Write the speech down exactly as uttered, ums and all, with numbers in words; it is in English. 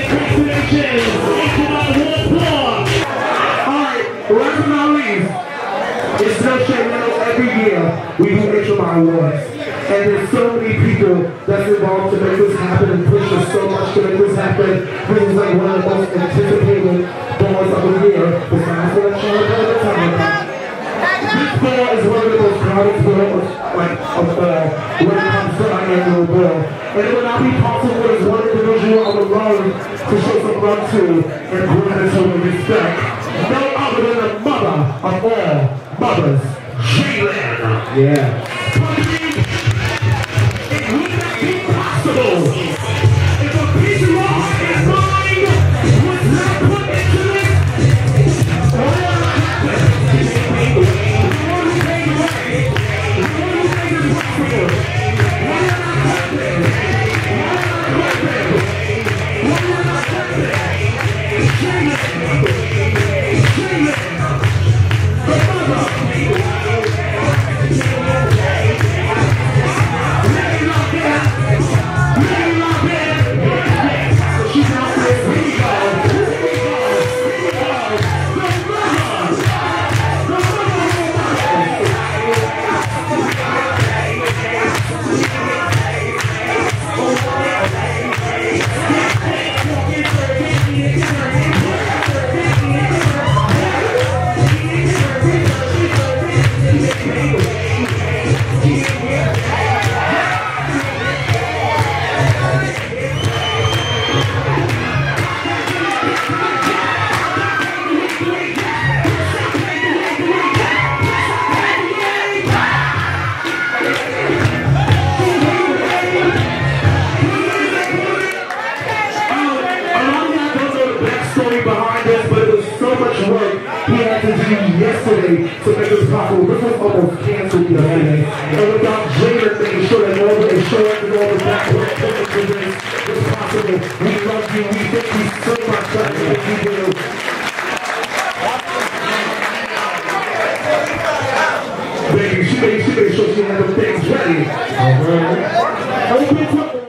We do H M I Awards, and there's so many people that's involved to make this happen and push us so much to make this happen. This is like one of the most anticipated balls of the year, besides what I'm trying to tell the time. This ball is one of the most crowded balls like a ball when it comes to our annual ball, and it would not be possible as one individual on the road to show some love to and bring her to respect. No other than the mother of all mothers, J'lin. Yeah. It would not be possible if a piece of your heart and mind was not put into this. All happens. The one who made the way, the one who made it possible. Why not happen? Why not happen? Why not happen? J'lin, J'lin, the mother. Yesterday to make this possible. This was almost canceled yesterday. And without J'lin making sure that all the insurance and all the background for this is possible. We love you. We thank you so much for what you do. Baby, she made, she made sure she had the things ready. All right.